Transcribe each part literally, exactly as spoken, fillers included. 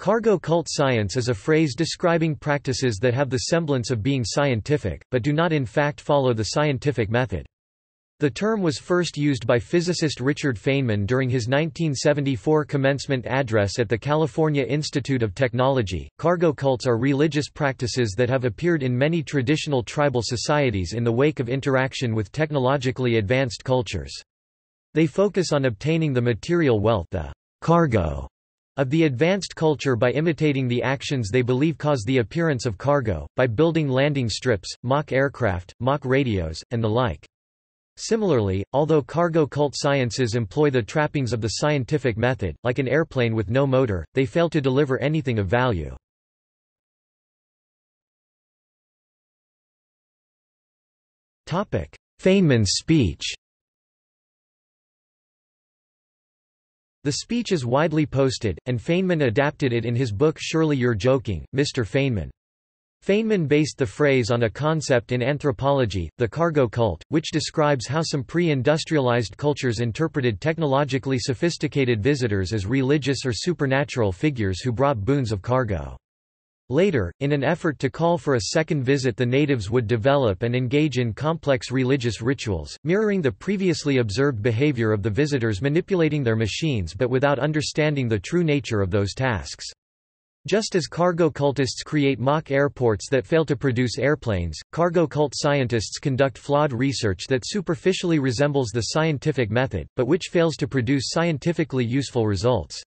Cargo cult science is a phrase describing practices that have the semblance of being scientific, but do not in fact follow the scientific method. The term was first used by physicist Richard Feynman during his nineteen seventy-four commencement address at the California Institute of Technology. Cargo cults are religious practices that have appeared in many traditional tribal societies in the wake of interaction with technologically advanced cultures. They focus on obtaining the material wealth, the cargo of the advanced culture by imitating the actions they believe cause the appearance of cargo, by building landing strips, mock aircraft, mock radios, and the like. Similarly, although cargo cult sciences employ the trappings of the scientific method, like an airplane with no motor, they fail to deliver anything of value. Feynman's speech. The speech is widely posted, and Feynman adapted it in his book Surely You're Joking, Mister Feynman. Feynman based the phrase on a concept in anthropology, the cargo cult, which describes how some pre-industrialized cultures interpreted technologically sophisticated visitors as religious or supernatural figures who brought boons of cargo. Later, in an effort to call for a second visit, the natives would develop and engage in complex religious rituals, mirroring the previously observed behavior of the visitors, manipulating their machines but without understanding the true nature of those tasks. Just as cargo cultists create mock airports that fail to produce airplanes, cargo cult scientists conduct flawed research that superficially resembles the scientific method, but which fails to produce scientifically useful results.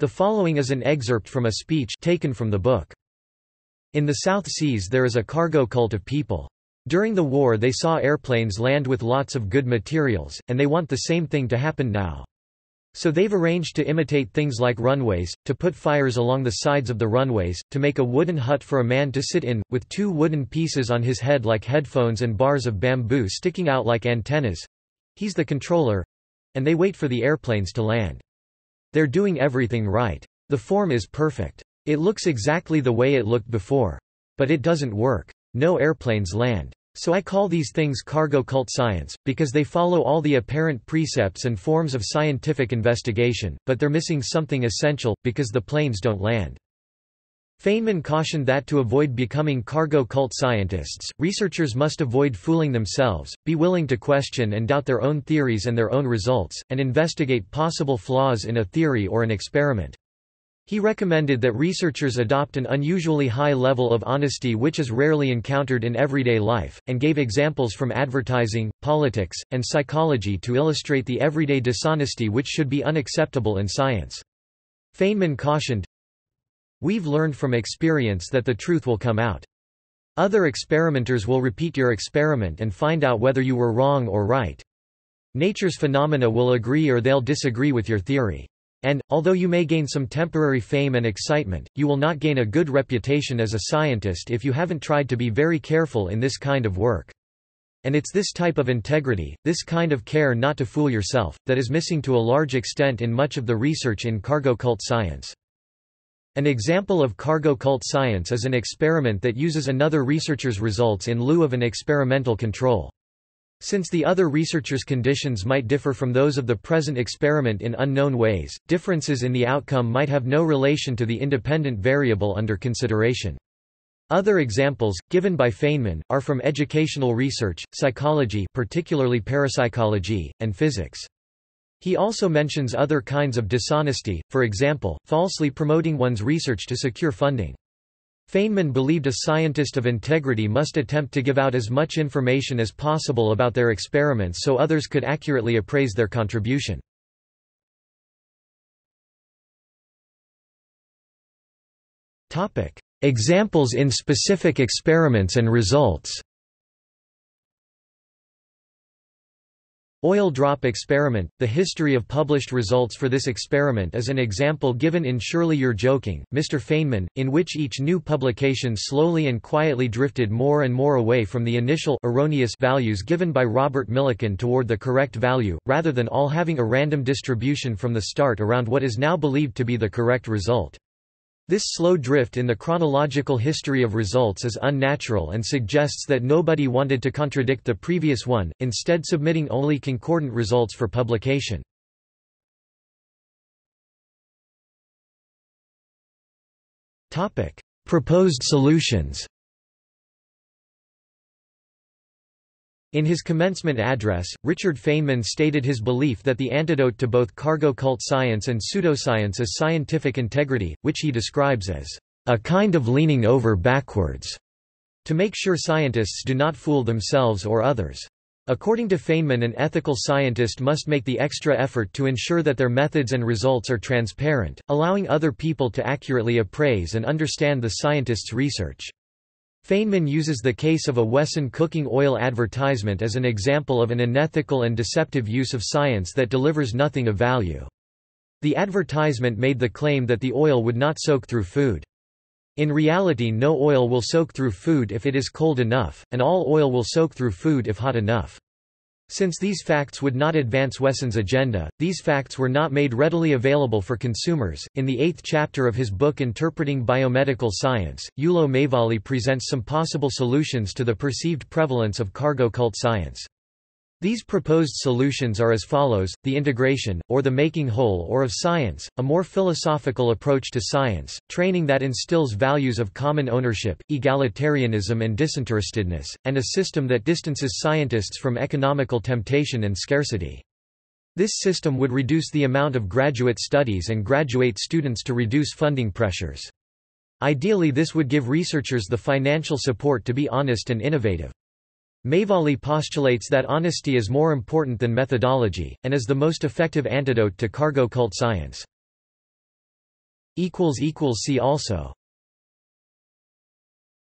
The following is an excerpt from a speech taken from the book. In the South Seas there is a cargo cult of people. During the war they saw airplanes land with lots of good materials, and they want the same thing to happen now. So they've arranged to imitate things like runways, to put fires along the sides of the runways, to make a wooden hut for a man to sit in, with two wooden pieces on his head like headphones and bars of bamboo sticking out like antennas. He's the controller. And they wait for the airplanes to land. They're doing everything right. The form is perfect. It looks exactly the way it looked before. But it doesn't work. No airplanes land. So I call these things cargo cult science, because they follow all the apparent precepts and forms of scientific investigation, but they're missing something essential, because the planes don't land. Feynman cautioned that to avoid becoming cargo cult scientists, researchers must avoid fooling themselves, be willing to question and doubt their own theories and their own results, and investigate possible flaws in a theory or an experiment. He recommended that researchers adopt an unusually high level of honesty which is rarely encountered in everyday life, and gave examples from advertising, politics, and psychology to illustrate the everyday dishonesty which should be unacceptable in science. Feynman cautioned, "We've learned from experience that the truth will come out. Other experimenters will repeat your experiment and find out whether you were wrong or right. Nature's phenomena will agree or they'll disagree with your theory. And, although you may gain some temporary fame and excitement, you will not gain a good reputation as a scientist if you haven't tried to be very careful in this kind of work. And it's this type of integrity, this kind of care not to fool yourself, that is missing to a large extent in much of the research in cargo cult science." An example of cargo cult science is an experiment that uses another researcher's results in lieu of an experimental control. Since the other researcher's conditions might differ from those of the present experiment in unknown ways, differences in the outcome might have no relation to the independent variable under consideration. Other examples, given by Feynman, are from educational research, psychology, particularly parapsychology, and physics. He also mentions other kinds of dishonesty, for example, falsely promoting one's research to secure funding. Feynman believed a scientist of integrity must attempt to give out as much information as possible about their experiments so others could accurately appraise their contribution. Examples in specific experiments and results. Oil drop experiment. The history of published results for this experiment is an example given in Surely You're Joking, Mister Feynman, in which each new publication slowly and quietly drifted more and more away from the initial erroneous values given by Robert Millikan toward the correct value, rather than all having a random distribution from the start around what is now believed to be the correct result. This slow drift in the chronological history of results is unnatural and suggests that nobody wanted to contradict the previous one, instead submitting only concordant results for publication. Topic: Proposed solutions. In his commencement address, Richard Feynman stated his belief that the antidote to both cargo cult science and pseudoscience is scientific integrity, which he describes as a kind of leaning over backwards to make sure scientists do not fool themselves or others. According to Feynman, an ethical scientist must make the extra effort to ensure that their methods and results are transparent, allowing other people to accurately appraise and understand the scientist's research. Feynman uses the case of a Wesson cooking oil advertisement as an example of an unethical and deceptive use of science that delivers nothing of value. The advertisement made the claim that the oil would not soak through food. In reality, no oil will soak through food if it is cold enough, and all oil will soak through food if hot enough. Since these facts would not advance Wesson's agenda, these facts were not made readily available for consumers. In the eighth chapter of his book Interpreting Biomedical Science, Jüri Mäeväli presents some possible solutions to the perceived prevalence of cargo cult science. These proposed solutions are as follows: the integration, or the making whole or of science, a more philosophical approach to science, training that instills values of common ownership, egalitarianism and disinterestedness, and a system that distances scientists from economical temptation and scarcity. This system would reduce the amount of graduate studies and graduate students to reduce funding pressures. Ideally, this would give researchers the financial support to be honest and innovative. Mäeväli postulates that honesty is more important than methodology, and is the most effective antidote to cargo cult science. See also